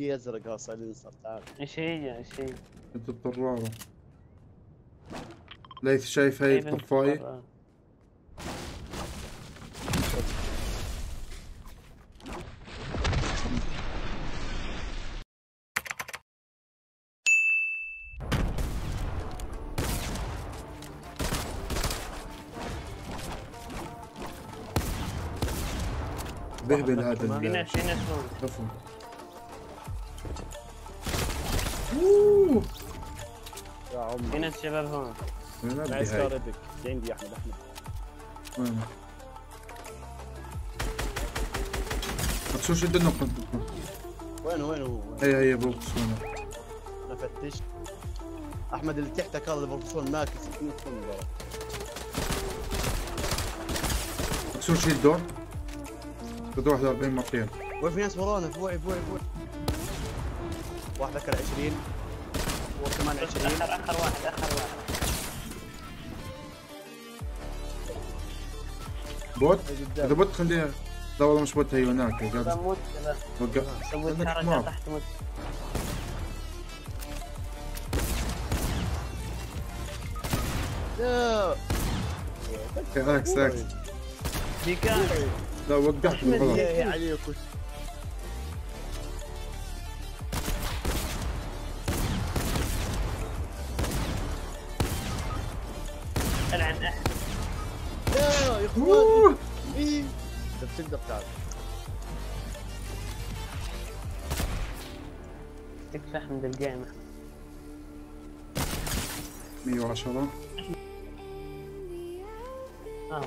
دي ازرق وصلين صار تعال. ايش هي ايش هي؟ الطرارة. ليث شايف هاي الطفاية؟ بهبل هذا الباب. شوفوا يا عمي في ناس شباب هون. نايس كاردك عندي يا احمد احمد. شو شد النقطة؟ وين وين هو؟ هي بروفيسور. انا فتشت احمد اللي تحتك هذا البروفيسور ماكس 2 دولار. شو شد دور؟ بتروح ل 40 مطير. وين في ناس ورانا فوعي فوعي فوعي. واحد اكل 20 وكمان 20. اخر واحد. بوت؟ اذا بوت خليها. لا والله مش بوت هي هناك. اذا موت سويت حركه تحت موت. لا. اكس. بيكان. لا وقعت بالغلط يا عليكم العن احد يا اخوان ايه انت بتقدر تعرف تكفى احمد القايمه 110 ما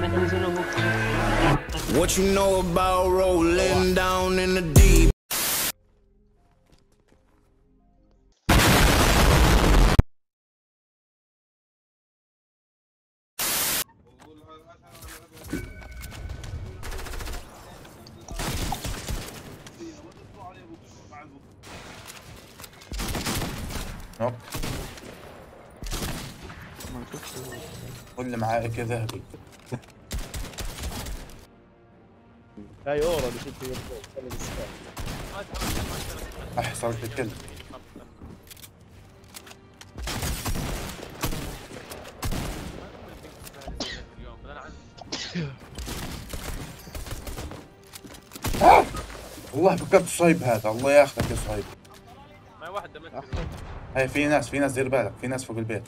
ننزل What you know about rolling down in the deep? نوب. كل معارك ذهبي. هاي اورا بشد في الفوق خلي بالسكان اح صارت الكلب والله فكرت صايب هذا الله ياخذك يا صايب ما واحد دمك هاي في ناس دير بالك في ناس فوق البيت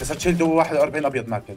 بس تشيل دو 41 ابيض ماكل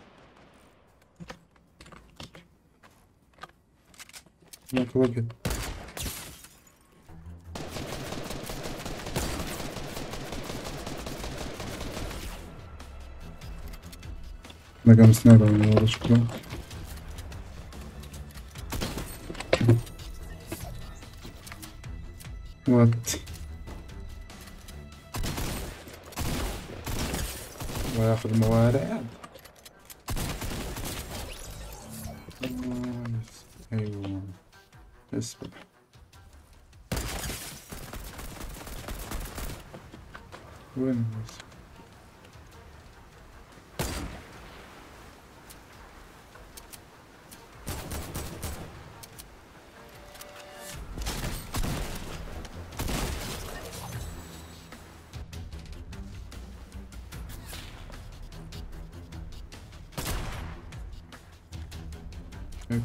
هناك وقت مقام سنايبر من ورا شكله وات وياخذ موارع ايوه اصبر وين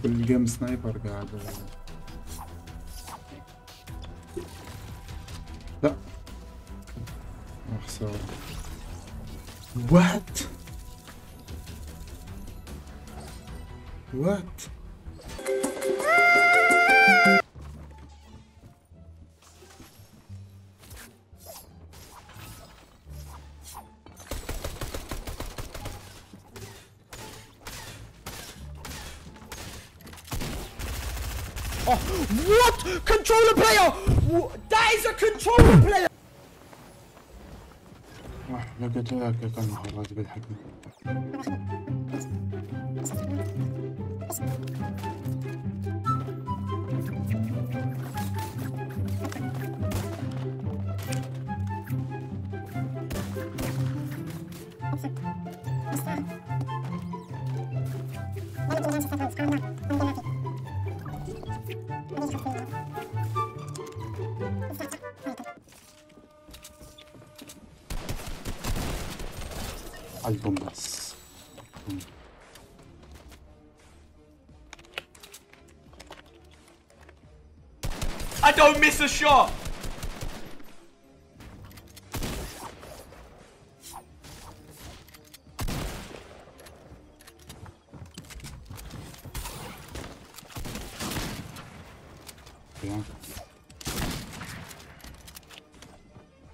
كل جيم سنايبر قاعد لا اخسر وات Oh, what? Controller player! That is a controller player! لقيت لك يا كان محاولات بالحكي. As bombas. I don't miss a shot. Yeah.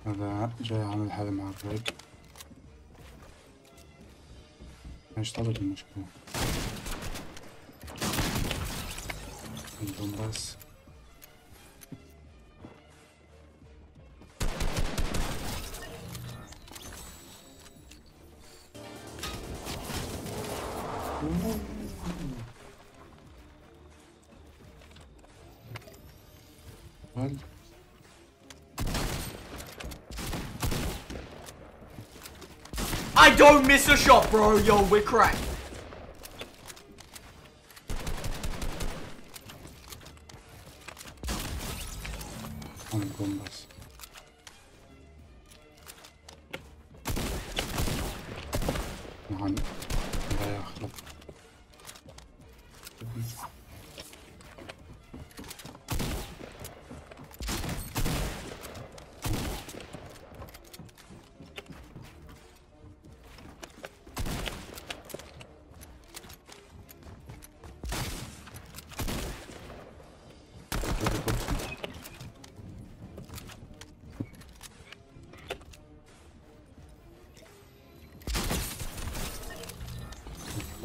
هذا جاي عامل حالي مع الريك. مش طالب المشكلة عندهم راس I don't miss a shot, bro. Yo, we're cracked. I'm bombas. Man, لا يخلق. Bombas.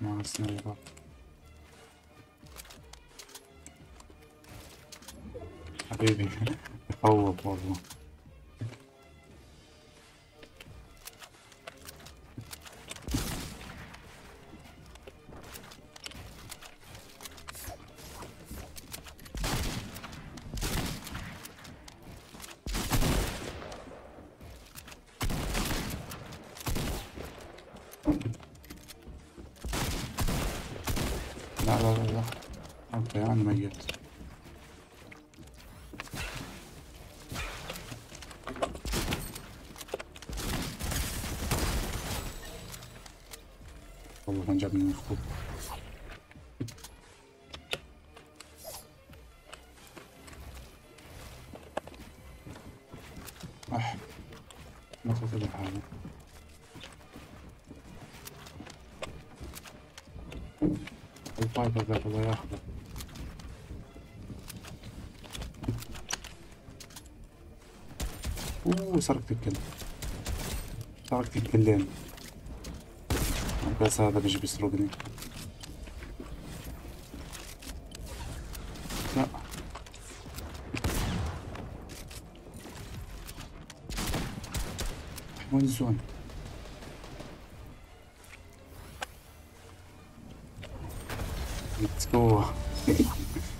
Más nada. Habibi. Oh, por favor. لا لا لا لا اوكي انا ميت والله كان جابني مخطوط اح ما تفضل حالي الفايبر ذاك الله ياخذه اوووو سرقت الكل سرقت الكلين بس هذا بيجي بيسرقني لا وين الزون Let's go.